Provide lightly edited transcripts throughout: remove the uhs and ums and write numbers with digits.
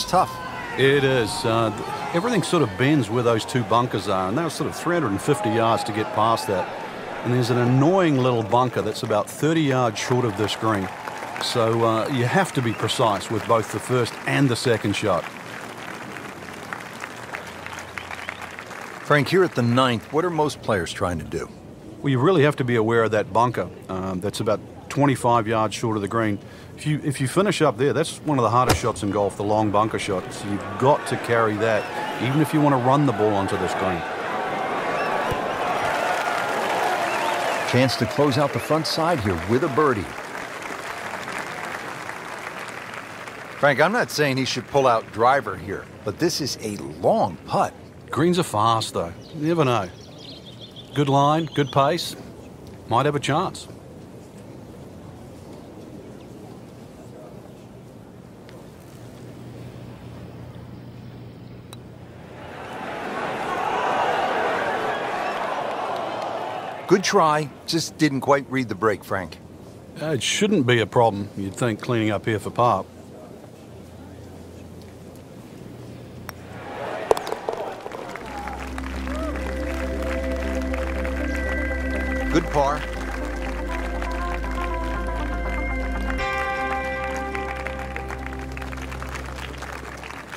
is tough. It is. Everything sort of bends where those two bunkers are, and they were sort of 350 yards to get past that. And there's an annoying little bunker that's about 30 yards short of this green. So you have to be precise with both the first and the second shot. Frank, here at the ninth, what are most players trying to do? Well, you really have to be aware of that bunker. That's about 25 yards short of the green. If you finish up there, that's one of the hardest shots in golf, the long bunker shot. So you've got to carry that, even if you want to run the ball onto this green. Chance to close out the front side here with a birdie. Frank, I'm not saying he should pull out driver here, but this is a long putt. Greens are fast, though. You never know. Good line, good pace. Might have a chance. Good try. Just didn't quite read the break, Frank. It shouldn't be a problem, you'd think, cleaning up here for par. Good par.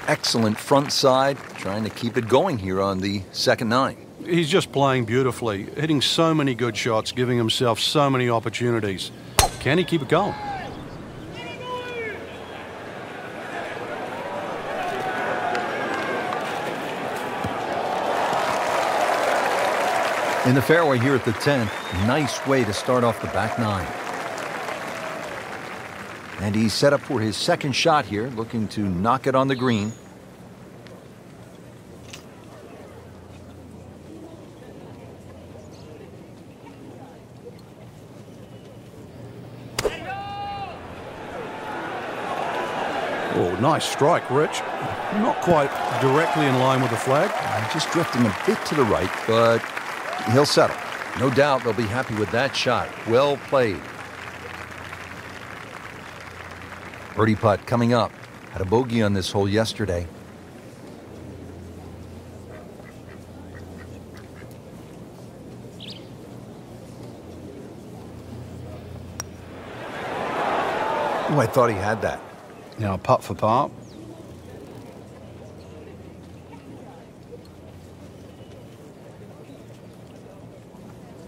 Excellent front side, trying to keep it going here on the second nine. He's just playing beautifully, hitting so many good shots, giving himself so many opportunities. Can he keep it going? In the fairway here at the 10th, nice way to start off the back nine. And he's set up for his second shot here, looking to knock it on the green. Oh, nice strike, Rich. Not quite directly in line with the flag. Just drifting a bit to the right, but he'll settle. No doubt they'll be happy with that shot. Well played. Birdie putt coming up. Had a bogey on this hole yesterday. Oh, I thought he had that. Now, putt for par.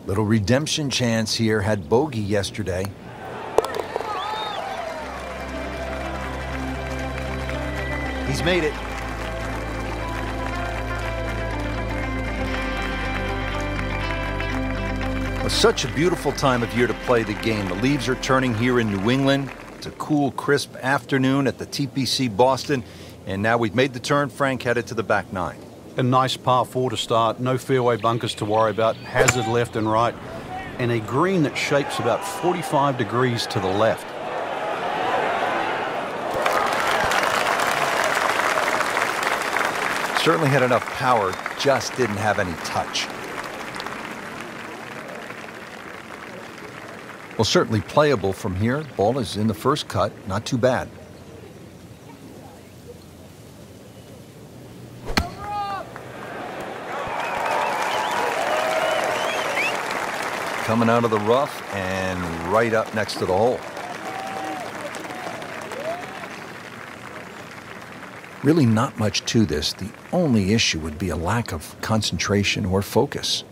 Little redemption chance here, had bogey yesterday. He's made it. Well, such a beautiful time of year to play the game. The leaves are turning here in New England. It's a cool, crisp afternoon at the TPC Boston. And now we've made the turn. Frank headed to the back nine. A nice par 4 to start, no fairway bunkers to worry about, hazard left and right, and a green that shapes about 45 degrees to the left. Certainly had enough power, just didn't have any touch. Well, certainly playable from here. Ball is in the first cut, not too bad. Coming out of the rough and right up next to the hole. Really not much to this. The only issue would be a lack of concentration or focus.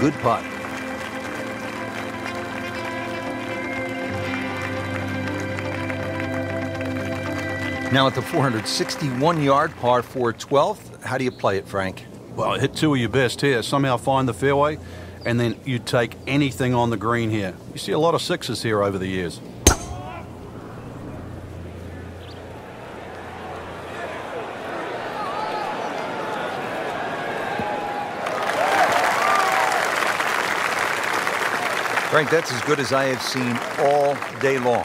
Good putt. Now at the 461-yard par 4 12th, how do you play it, Frank? Well, hit two of your best here. Somehow find the fairway, and then you take anything on the green here. You see a lot of sixes here over the years. Frank, that's as good as I have seen all day long.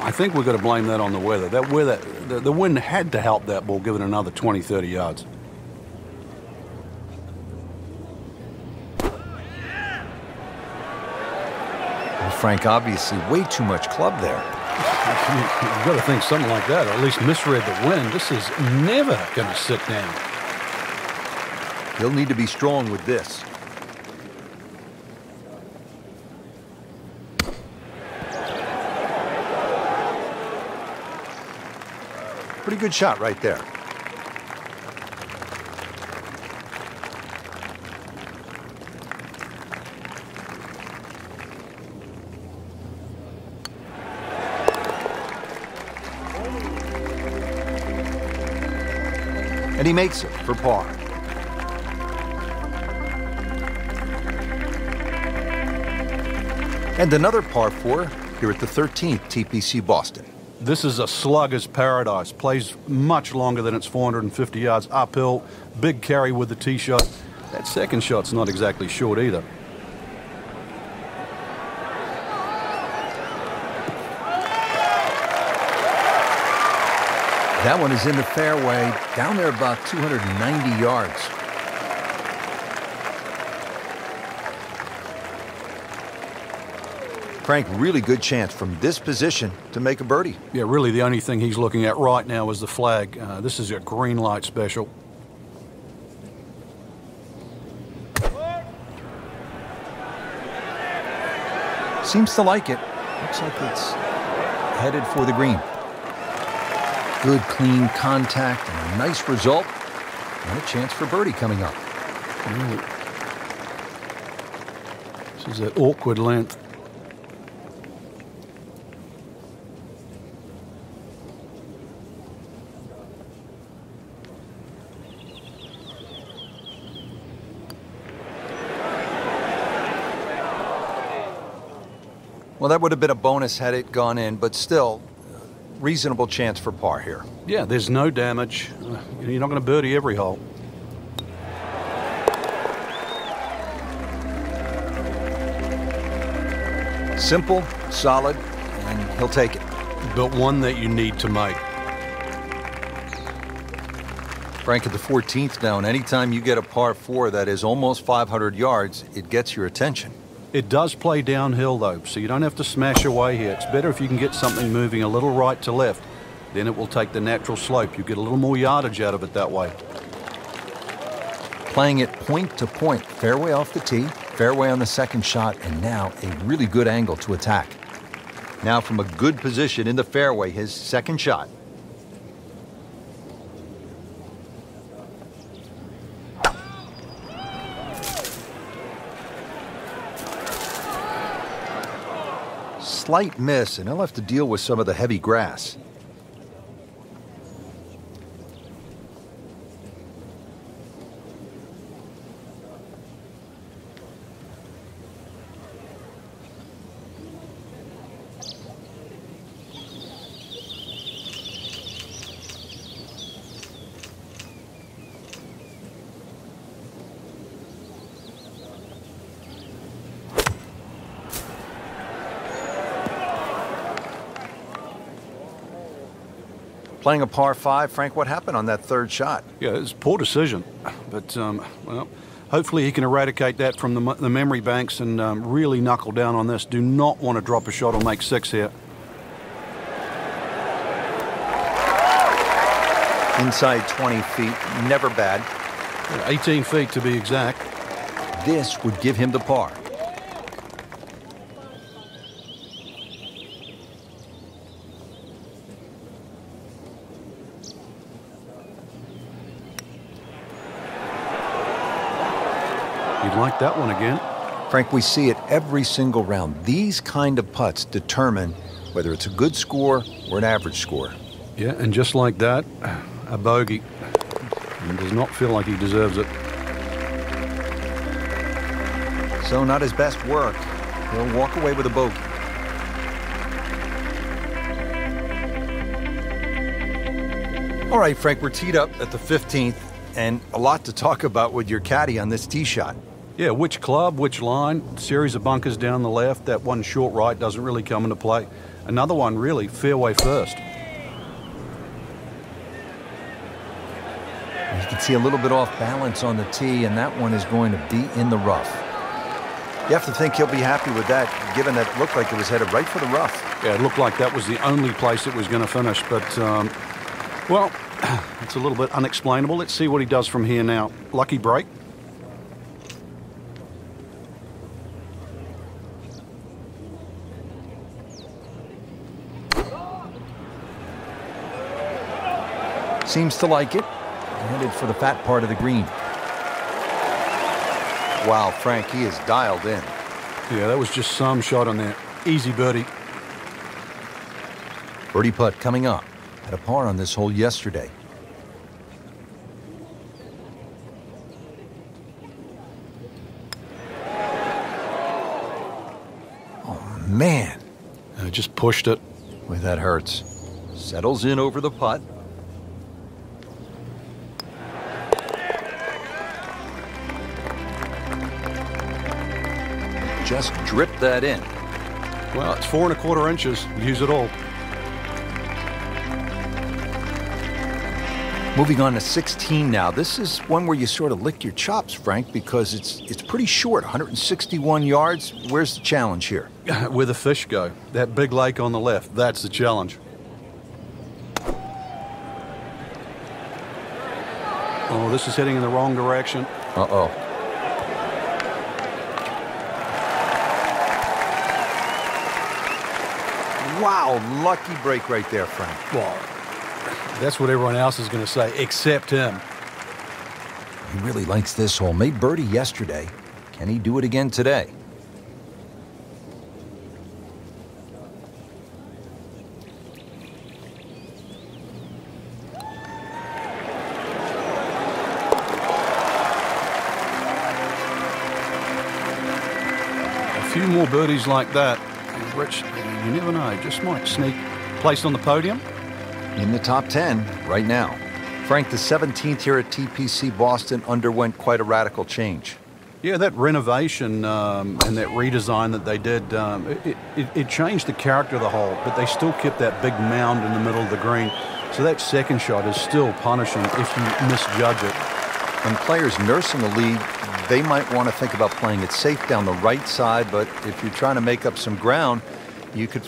I think we're going to blame that on the weather. That weather, the wind had to help that ball, give it another 20, 30 yards. Frank, obviously way too much club there. You've got to think something like that, or at least misread the wind. This is never going to sit down. He'll need to be strong with this. Pretty good shot right there. And he makes it for par. And another par 4 here at the 13th TPC Boston. This is a slugger's paradise. Plays much longer than its 450 yards uphill. Big carry with the tee shot. That second shot's not exactly short either. That one is in the fairway, down there about 290 yards. Frank, really good chance from this position to make a birdie. Yeah, really the only thing he's looking at right now is the flag. This is a green light special. Seems to like it. Looks like it's headed for the green. Good, clean contact, and a nice result. And a chance for birdie coming up. This is an awkward length. Well, that would have been a bonus had it gone in, but still, reasonable chance for par here. Yeah, there's no damage. You're not going to birdie every hole. Simple, solid, and he'll take it. But one that you need to make. Frank, at the 14th now, and anytime you get a par 4 that is almost 500 yards, it gets your attention. It does play downhill, though, so you don't have to smash away here. It's better if you can get something moving a little right to left. Then it will take the natural slope. You get a little more yardage out of it that way. Playing it point to point. Fairway off the tee, fairway on the second shot, and now a really good angle to attack. Now from a good position in the fairway, his second shot. Slight miss, and he'll have to deal with some of the heavy grass. Playing a par 5, Frank, what happened on that third shot? Yeah, it was a poor decision, but well, hopefully he can eradicate that from the memory banks and really knuckle down on this. Do not want to drop a shot or make 6 here. Inside 20 feet, never bad. Yeah, 18 feet to be exact. This would give him the par. You'd like that one again. Frank, we see it every single round. These kind of putts determine whether it's a good score or an average score. Yeah, and just like that, a bogey. He does not feel like he deserves it. So not his best work. He'll walk away with a bogey. All right, Frank, we're teed up at the 15th, and a lot to talk about with your caddy on this tee shot. Yeah, which club, which line, series of bunkers down the left, that one short right doesn't really come into play. Another one really, fairway first. You can see a little bit off balance on the tee, and that one is going to be in the rough. You have to think he'll be happy with that, given that it looked like it was headed right for the rough. Yeah, it looked like that was the only place it was going to finish, but, well, it's a little bit unexplainable. Let's see what he does from here now. Lucky break. Seems to like it. Headed for the fat part of the green. Wow, Frank, he is dialed in. Yeah, that was just some shot on there. Easy birdie. Birdie putt coming up. Had a par on this hole yesterday. Oh, man. I just pushed it. Boy, that hurts. Settles in over the putt. Just drip that in. Well, it's 4¼ inches. Use it all. Moving on to 16 now. This is one where you sort of lick your chops, Frank, because it's pretty short, 161 yards. Where's the challenge here? Where the fish go. That big lake on the left, that's the challenge. Oh, this is heading in the wrong direction. Uh-oh. Wow, lucky break right there, Frank. Well, that's what everyone else is going to say, except him. He really likes this hole. Made birdie yesterday. Can he do it again today? A few more birdies like that, Rich. You never know, just might sneak placed on the podium. In the top 10 right now. Frank, the 17th here at TPC Boston underwent quite a radical change. Yeah, that renovation and that redesign that they did, it changed the character of the hole, but they still kept that big mound in the middle of the green. So that second shot is still punishing if you misjudge it. When players nursing a lead, they might want to think about playing it safe down the right side, but if you're trying to make up some ground, you could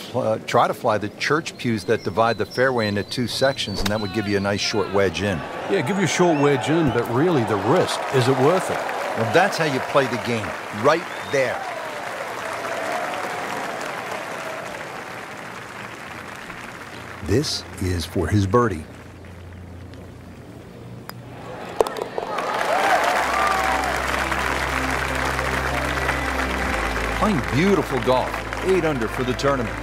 try to fly the church pews that divide the fairway into two sections, and that would give you a nice short wedge in. Yeah, give you a short wedge in, but really the risk, is it worth it? Well, that's how you play the game, right there. This is for his birdie. Playing beautiful golf. 8 under for the tournament.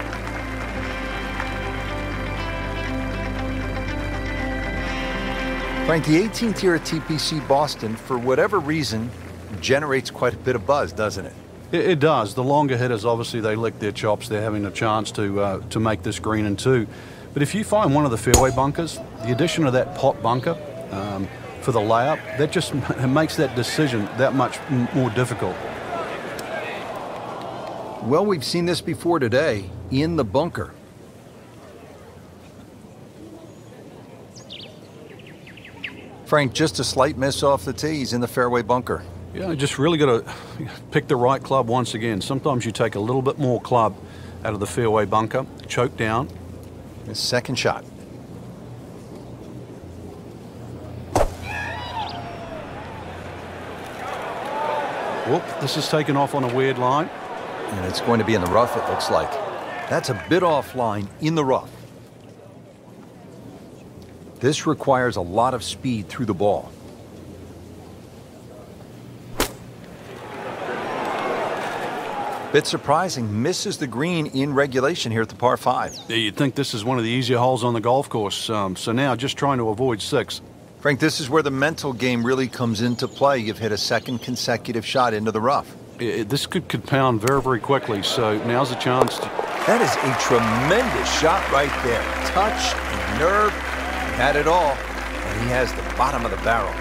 Frank, the 18th here at TPC Boston, for whatever reason, generates quite a bit of buzz, doesn't it? It does. The longer hitters, obviously, they lick their chops. They're having a chance to make this green in two. But if you find one of the fairway bunkers, the addition of that pot bunker for the layup, that just makes that decision that much more difficult. Well, we've seen this before today, in the bunker. Frank, just a slight miss off the tee. He's in the fairway bunker. Yeah, just really got to pick the right club once again. Sometimes you take a little bit more club out of the fairway bunker, choke down. His second shot. Whoop, this is taken off on a weird line. And it's going to be in the rough, it looks like. That's a bit offline in the rough. This requires a lot of speed through the ball. Bit surprising, misses the green in regulation here at the par 5. Yeah, you'd think this is one of the easier holes on the golf course. So now just trying to avoid 6. Frank, this is where the mental game really comes into play. You've hit a second consecutive shot into the rough. This could compound very, very quickly, so now's the chance to... That is a tremendous shot right there. Touch, nerve, had it all, and he has the bottom of the barrel.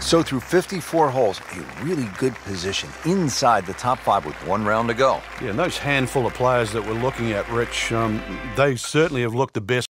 So through 54 holes, a really good position inside the top 5 with 1 round to go. Yeah, and those handful of players that we're looking at, Rich, they certainly have looked the best.